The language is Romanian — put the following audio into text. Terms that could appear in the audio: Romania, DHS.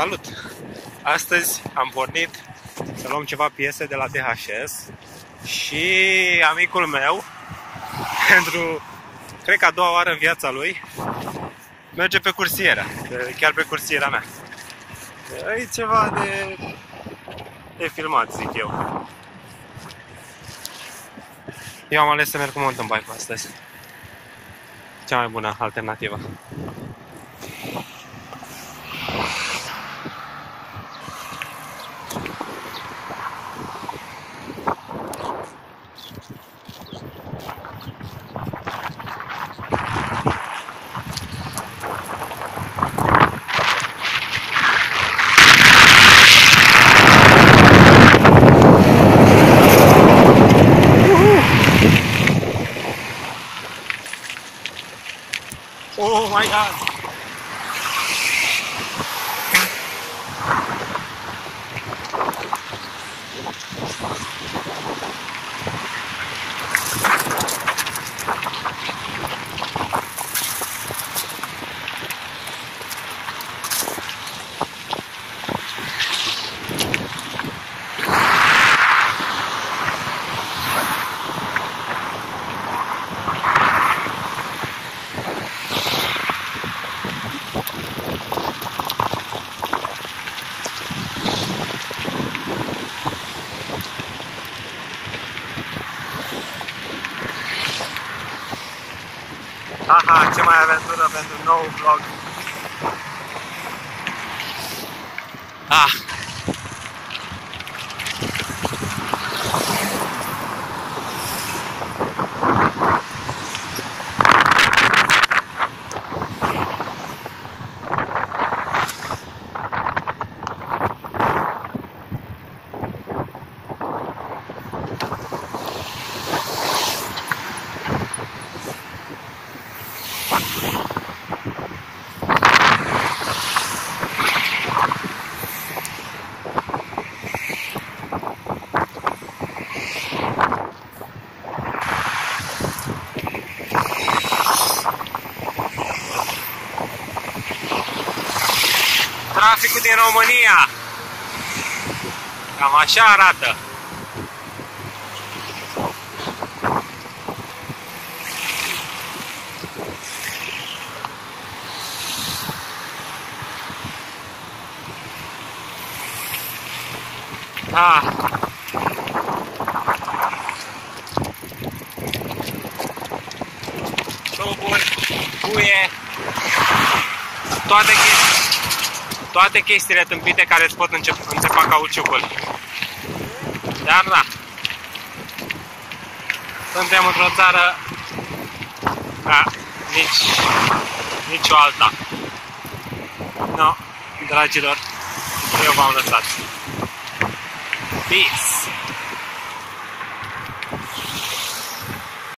Salut! Astăzi am pornit să luăm ceva piese de la DHS și amicul meu, pentru, cred că a doua oară în viața lui, merge pe cursiera, chiar pe cursiera mea. E ceva de filmat, zic eu. Eu am ales să merg cu mountain bike astăzi. Cea mai bună alternativă. Oh my God! Aha, ce mai aventură pentru un nou vlog. Ah! Traficul din România cam așa arată. Ah. Tuburi, buie, toate chestiile tâmpite care îți pot înțepa cauciucul. Dar da, suntem într-o țară ca nici o alta. No, dragilor, eu v-am lăsat. Peace!